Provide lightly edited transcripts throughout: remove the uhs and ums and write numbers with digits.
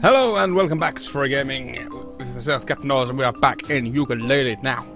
Hello and welcome back to Story Gaming with myself, Captain Oz, and we are back in Ukulele now.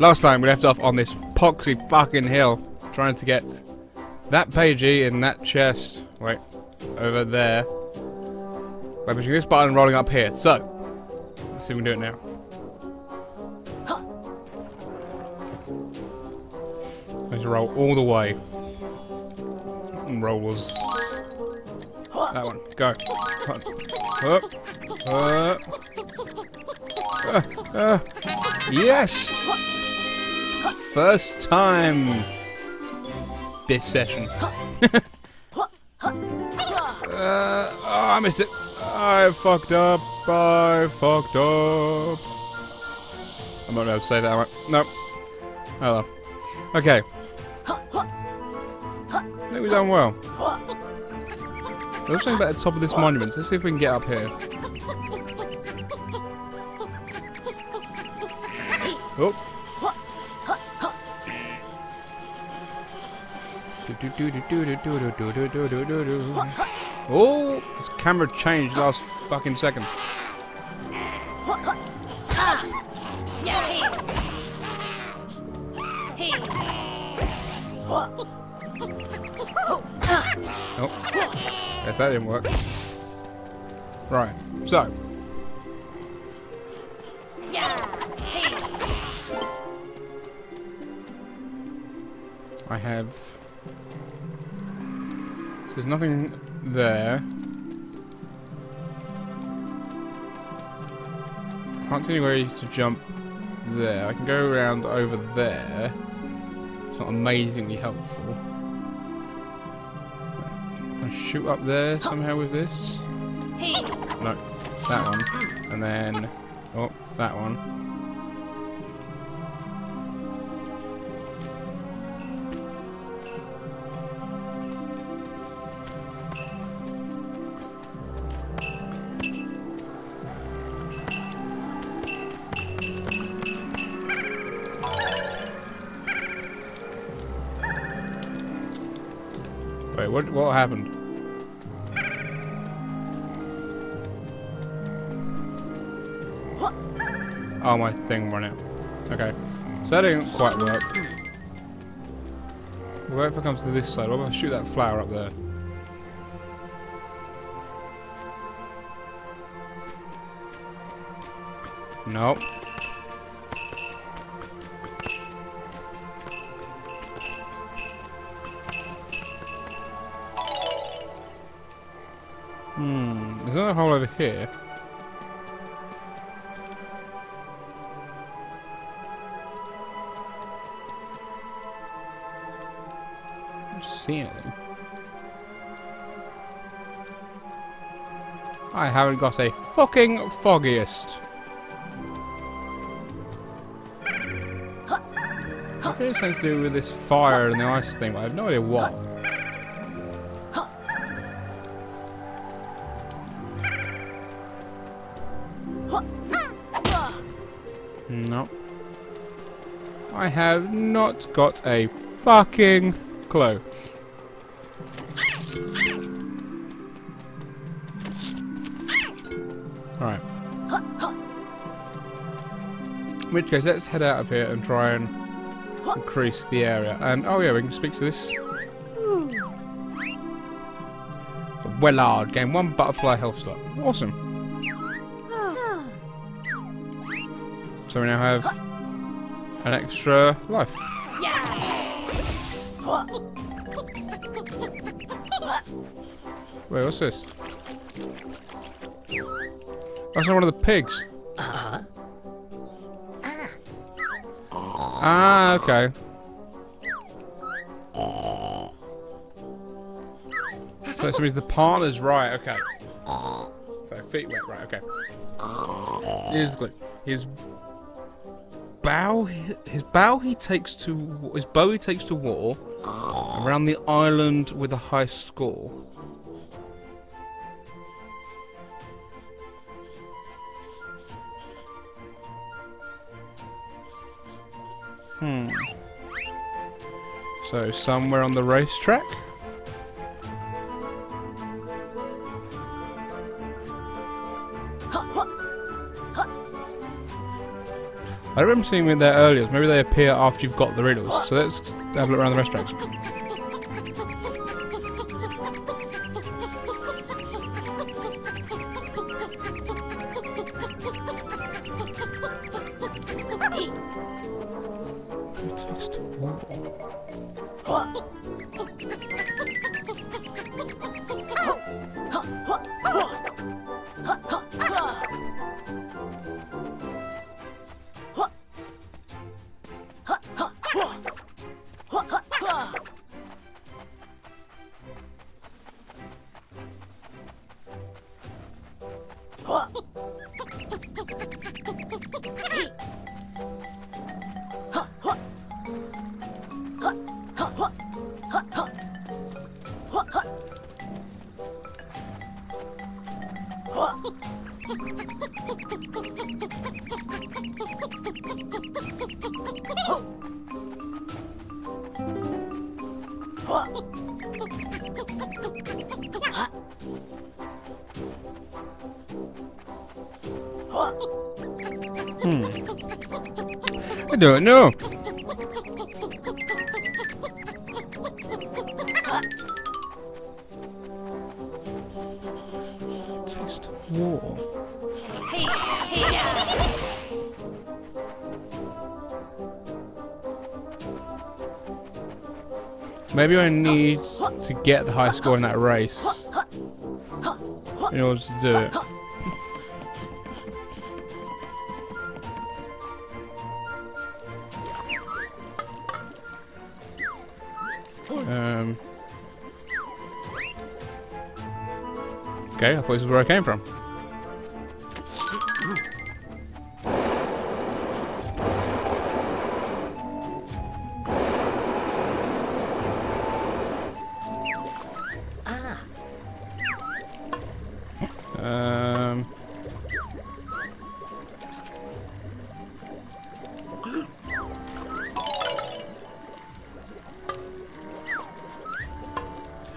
Last time we left off on this poxy fucking hill, trying to get that pagey in that chest, wait, over there. By pushing this button and rolling up here, so let's see if we can do it now. Let's roll all the way. And roll was that one. Go. Yes! First time this session. Oh, I missed it. I fucked up. I'm not able to say that. Right. Nope. Hello. Okay. I think we've done well. There's something about the top of this monument. Let's see if we can get up here. Oh. Oh, this camera changed last fucking second. Oh, yes, that didn't work. Right, so. I have... There's nothing there. I can't see any way to jump there. I can go around over there. It's not amazingly helpful. Shoot up there somehow with this. No, that one, and then oh, that one. Wait, what happened? Oh, my thing ran out. Okay, so that didn't quite work. What if it comes to this side? What if I shoot that flower up there? Nope. There's another hole over here. Anything. I haven't got a fucking foggiest. I think it's something to do with this fire and the ice thing, but I have no idea what. No. I have not got a fucking clue. Alright. In which case, let's head out of here and try and increase the area. And, oh yeah, we can speak to this. Wellard, gain one butterfly health slot. Awesome. So we now have an extra life. Wait, what's this? That's not one of the pigs. Ah, okay. So it means the partner's right, okay. So feet wet, right, okay. Here's the clue. His bow he takes to war around the island with a high score. So somewhere on the racetrack. I remember seeing them there earlier. Maybe they appear after you've got the riddles. So let's have a look around the restaurants. I don't know. Maybe I need to get the high score in that race in order to do it. Okay, I thought this was where I came from.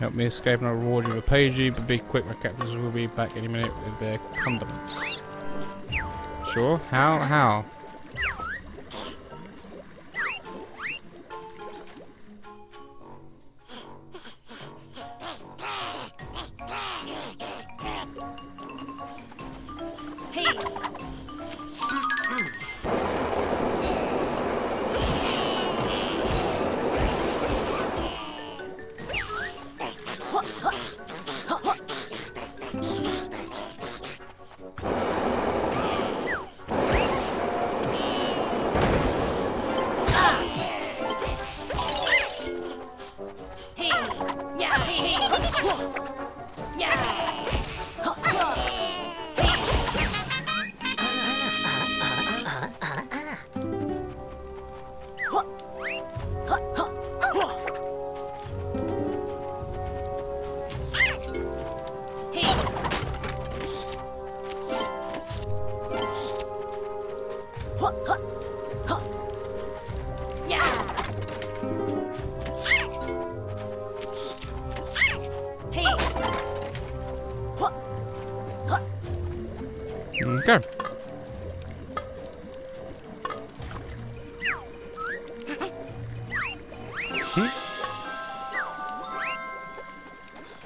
Help me escape and I'll reward you with a pagey, but be quick, my captors will be back any minute with their condiments. Sure? How? Okay.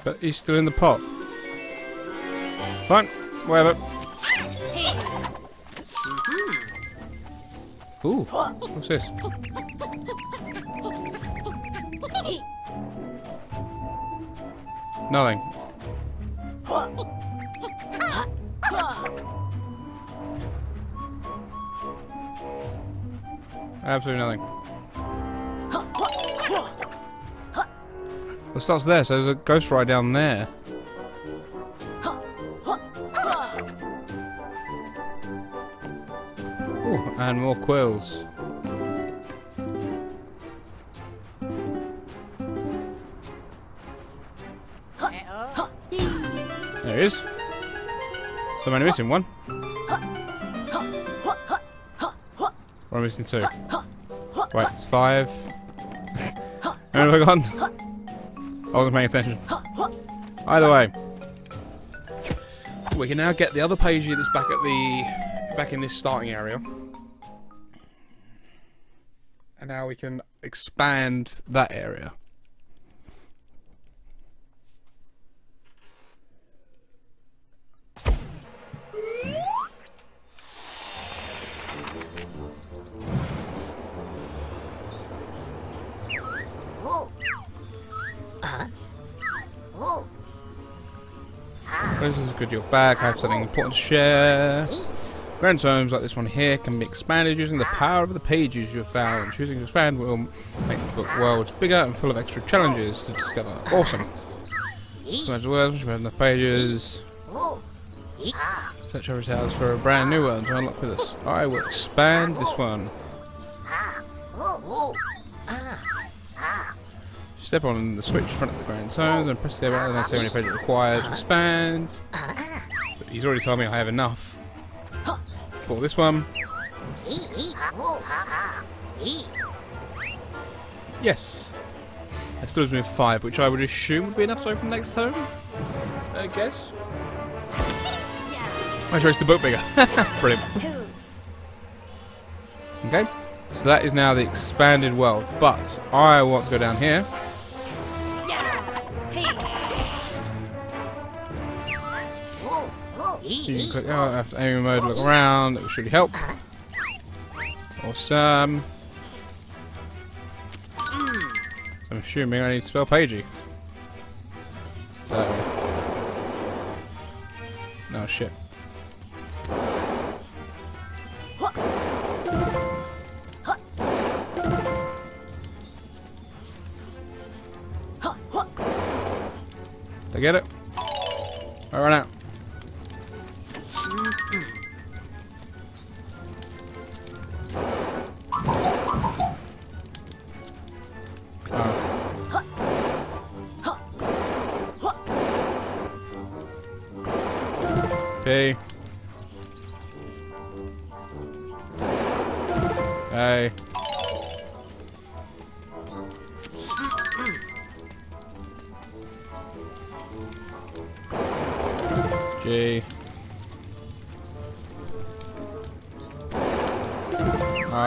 But he's still in the pot. Fine, whatever. Ooh, what's this? Nothing. Absolutely nothing. It starts there, so there's a ghost ride down there. Ooh, and more quills. There he is. So I'm only missing one. Or I'm missing two. Right, it's five. Where have I gone? I wasn't paying attention. Either way, we can now get the other pagey that's back in this starting area. And now we can expand that area. This is a good deal back. I have something important to share. Grand tomes like this one here can be expanded using the power of the pages you have found. Choosing to expand will make the book worlds bigger and full of extra challenges to discover. Awesome. Search the words, expand the pages. Search every house for a brand new one to unlock with us. I will expand this one. Step on the switch in front of the grand tomes and press the button and see how many pages required to expand. But he's already told me I have enough for this one. Yes. That still leaves me with 5, which I would assume would be enough to open next tome, I guess. I chose the book bigger. Brilliant. Okay. So that is now the expanded world. But I want to go down here. You can click out after aiming mode, look around, it should help. Awesome. I'm assuming I need to spell pagey. Oh shit. Did I get it? I ran out. Hey. Hey. G. I.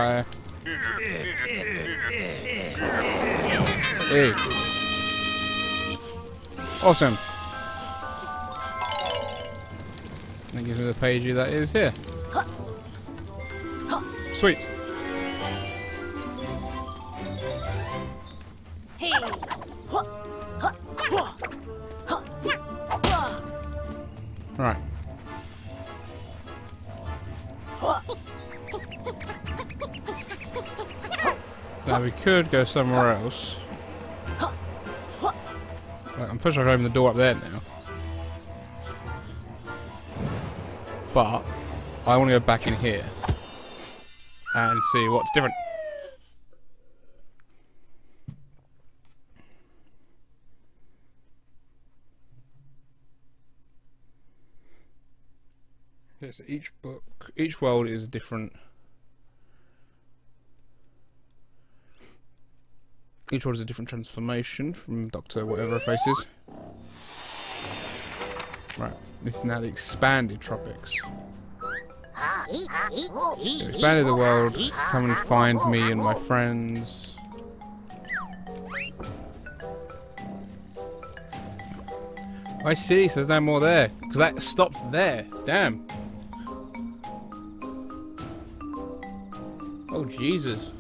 Hey. Awesome. That gives me the pagey that is here. Sweet. Hey. Right. Now we could go somewhere else. I'm pretty sure I can open the door up there now. But I want to go back in here and see what's different. Okay, so each book, each world is different. Each world is a different transformation from Dr. Whatever Face is. Right. This is now the expanded tropics. They've expanded the world. Come and find me and my friends. I see, so there's no more there. Because that stopped there. Damn. Oh, Jesus.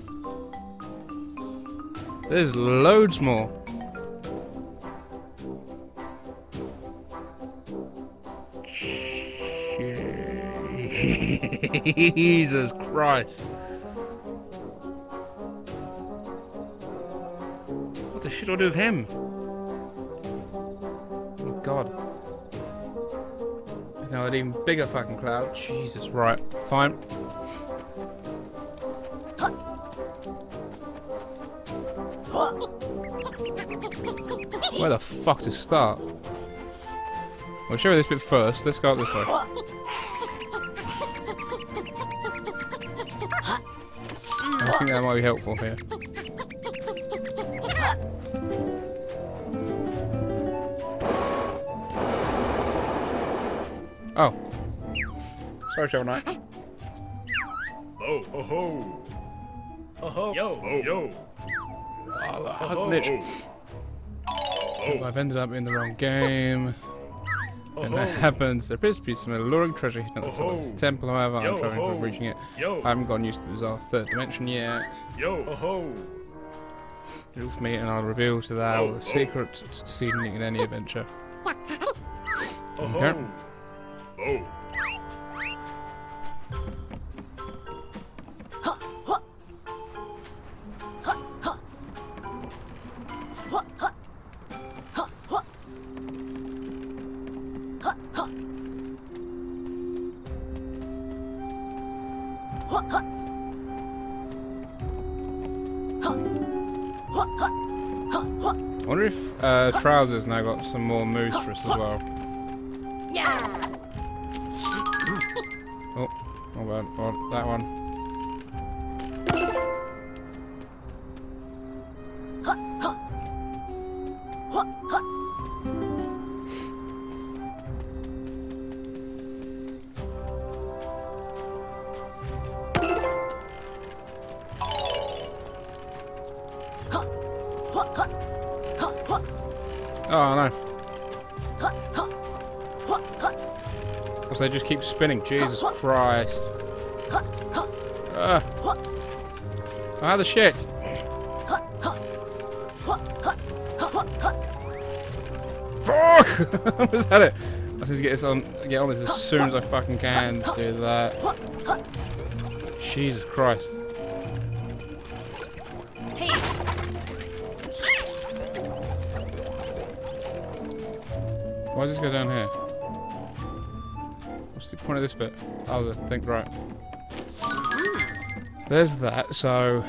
There's loads more. Jesus Christ. What the shit do I do with him? Oh god. There's now an even bigger fucking cloud. Jesus, right. Fine. Where the fuck to start? I'll show you this bit first. Let's go up this way. I think that might be helpful here. Oh. Sorry, Shovel Knight. Oh, ho, ho. Oh, yo, oh, yo. Oh, I've ended up in the wrong game. And that happens. There appears to be some alluring treasure hidden at the top of this temple, however, I'm trying to reaching it. I haven't gotten used to the bizarre third dimension yet. Oof me, and I'll reveal to thou the secret to succeeding in any adventure. Okay. I wonder if Trousers now got some more moves for us as well. Yeah. Oh, oh god, oh, that one. They just keep spinning. Jesus Christ. Ah, the shit. Fuck! I almost had it. I need to get on this as soon as I fucking can. Do that. Jesus Christ. Why does this go down here? What's the point of this bit? Oh, I think right. So there's that, so